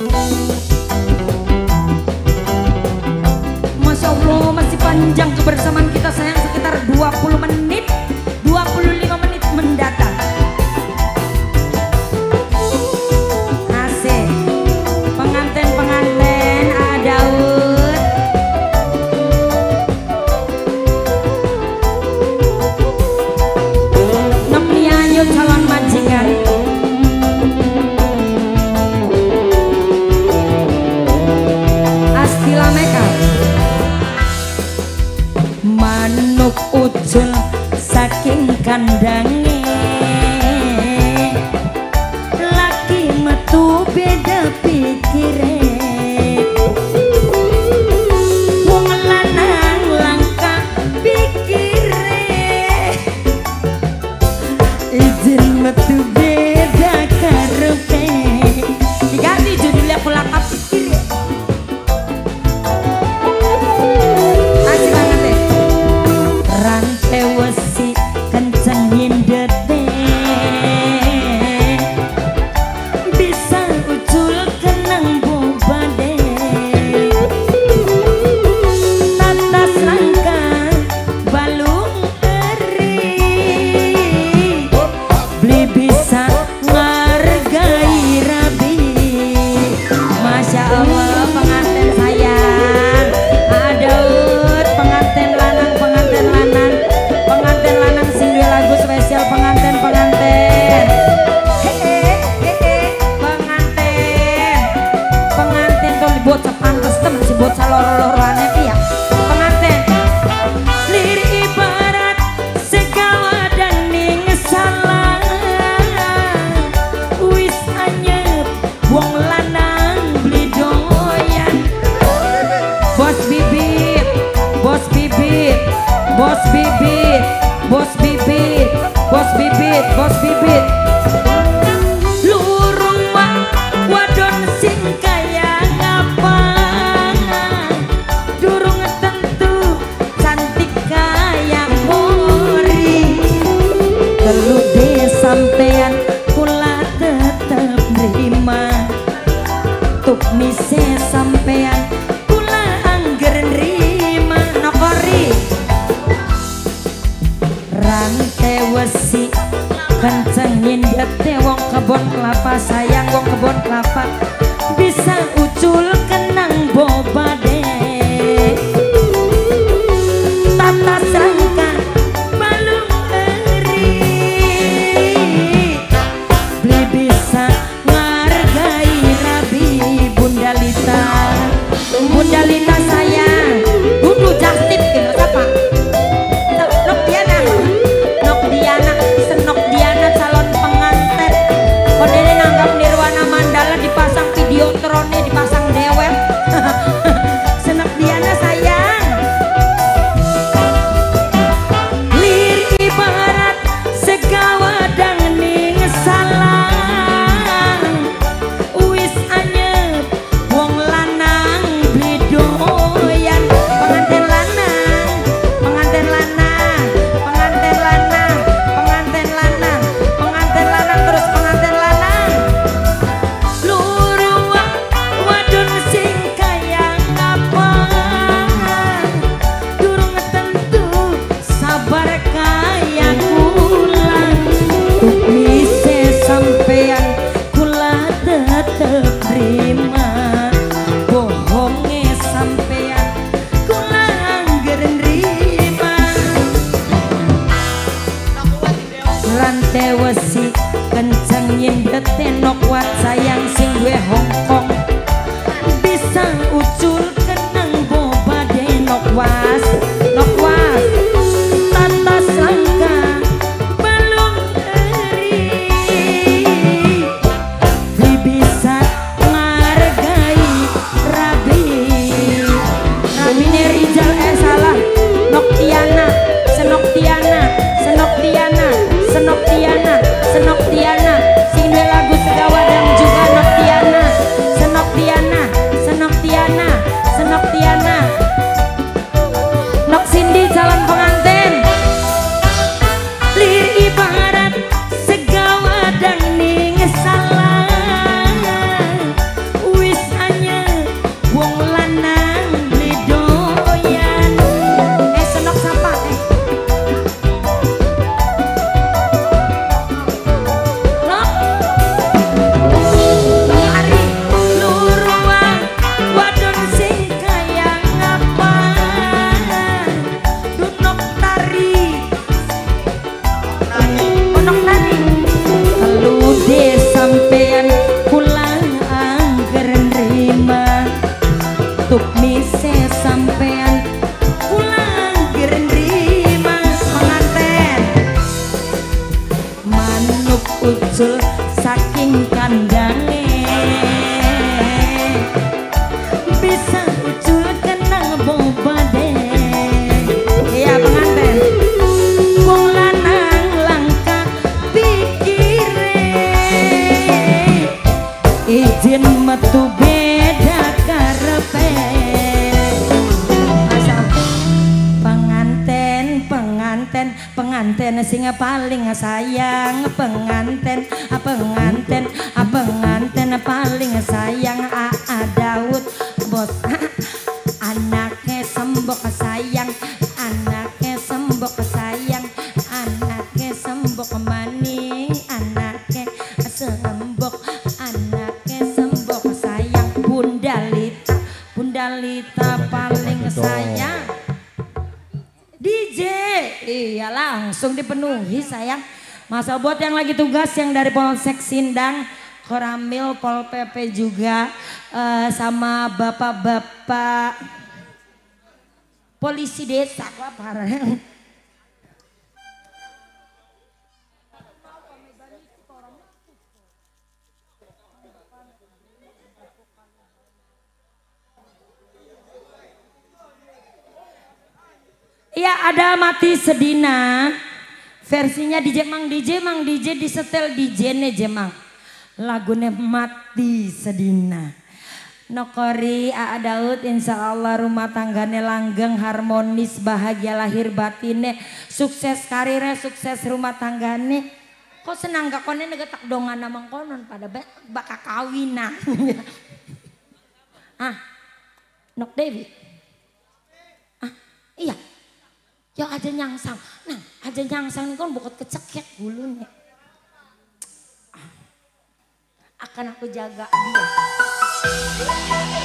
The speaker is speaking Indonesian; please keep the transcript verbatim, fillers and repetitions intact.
Masya Allah, masih panjang kebersamaan kita sayang, sekitar dua puluh menit, dua puluh lima menit mendatang. Asik, penganten-penganten ada ud. Nemianyo calon majikan. Manuk ucul saking kandange, laki metu beda pikire. Wong lanang langka pikire, izin metu beda karepe. Diganti judulnya pelakap pikire. Bos bibit, bos bibit, bos bibit, bos bibit. Lurung mak wadon sing kaya ngapa, durung tentu cantik kaya muri. Telu de sampean kula tetep nerima, tuk mise sampean kula angger nerima. Nokori rantai wesi kencengin dete. Wong kebon kelapa sayang, wong kebon kelapa bisa ucul kenang boba deh. Tata sangka balung eri, beli bisa ngargai rabi. Bunda Lita, Bunda Lita sayang, budu jastip gitu apa? Dipasang video tronnya, dipasang dewa. untuk mise sampean pulang gerendi mas penganten manuk ucul saking kandange bisa ucul kenang boba deh ya penganten wong lanang langka pikire izin metu beda karepe. Penganten singa paling sayang penganten penganten penganten paling sayang Aa Daud bos anaknya sembok sayang anaknya sembok sayang anaknya sembok maning anaknya sembok anaknya sembok sayang Bunda Lita Bunda Lita paling sayang D J, iya langsung dipenuhi sayang. Masa buat yang lagi tugas yang dari Polsek Sindang, Koramil, Pol P P juga uh, sama bapak-bapak polisi desa. Wah parah. Iya ada mati sedina versinya D J Mang D J Mang D J di setel D J ne Jemang lagune mati sedina nokori Aa Daud insya Allah rumah tanggane langgeng harmonis bahagia lahir batine sukses karirnya sukses rumah tanggane kok senang gak konen ngetak dongan namang konon pada bakal kawinan ah nok Dewi ah iya ya aja nyangsang, nah aja nyangsang ini kan bukot kecekek gulunya. Akan aku jaga dia.